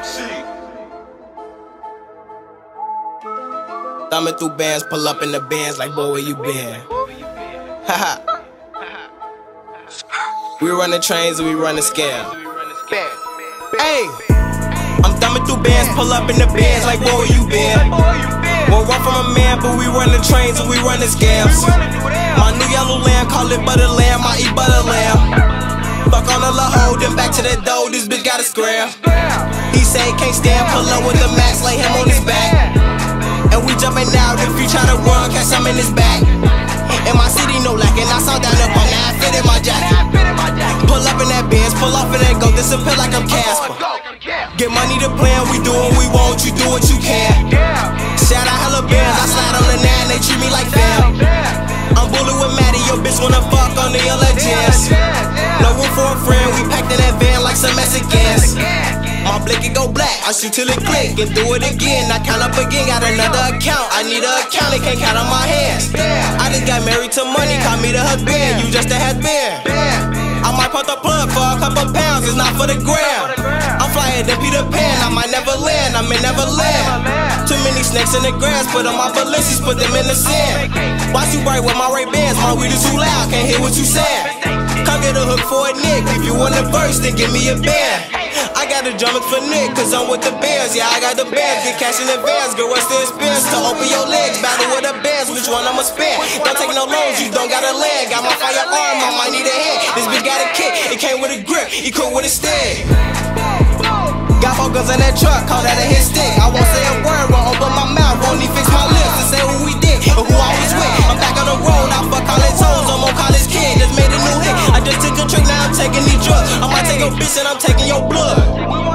MC. Thumbing through bands, pull up in the bands like, boy, where you been? Haha. We run the trains and we run the scale. Hey, I'm thumbing through bands, pull up in the bands like, boy, where you been? Won't run from a man, but we run the trains and we run the scales. My new yellow lamb, call it butter lamb, I eat butter lamb. Fuck on the little hoe, then back to the dough, this bitch got a scram. He say can't stand, pull up with the max, lay him on his back. And we jumping out, if you try to run, catch him in his back. In my city, no lacking, I saw down up on that, I fitted my jacket. Pull up in that Benz, pull off in that go, disappear like I'm Casper. Get money to plan, we do what we want, you do what you can. Shout out hella bands, I slide on the nine, they treat me like fam. I'm bullet with Maddie, your bitch wanna fuck on the yellow jams. No room for a friend, we packed in that van like some Mexicans. My blick it go black, I shoot till it click and do it again. I count up again, got another account. I need a account, it can't count on my hands. I just got married to money, call me the husband, you just a headband. I might pump the plug for a couple pounds, it's not for the gram. I'm flying to Peter Pan, I might never land, I'm in Neverland. Too many snakes in the grass, put on my Balenci's, put them in the sand. Watch you right with my Ray Bans, my weed is too loud, can't hear what you said. Come get a hook for a nick, if you want a verse, then give me a band. I got a drum for Nick, cause I'm with the bands, yeah, I got the bands. Get cash in advance, girl, what's the expense? To open your legs, battle with the bands, which one I'ma spin? Don't take no loans, you don't got a leg. Got my firearm, I might need a head. This bitch got a kick, it came with a grip, it cooked with a stick. Got four guns in that truck, call that a hit stick. I won't say a word, won't open my mouth, won't even fix my lips to say who we did, or who I was with. I'm back on the road, I fuck college hoes, I'm on college kid, just made a new hit. I just took a trick, now I'm taking these drugs. I might take your bitch and I'm taking your blood.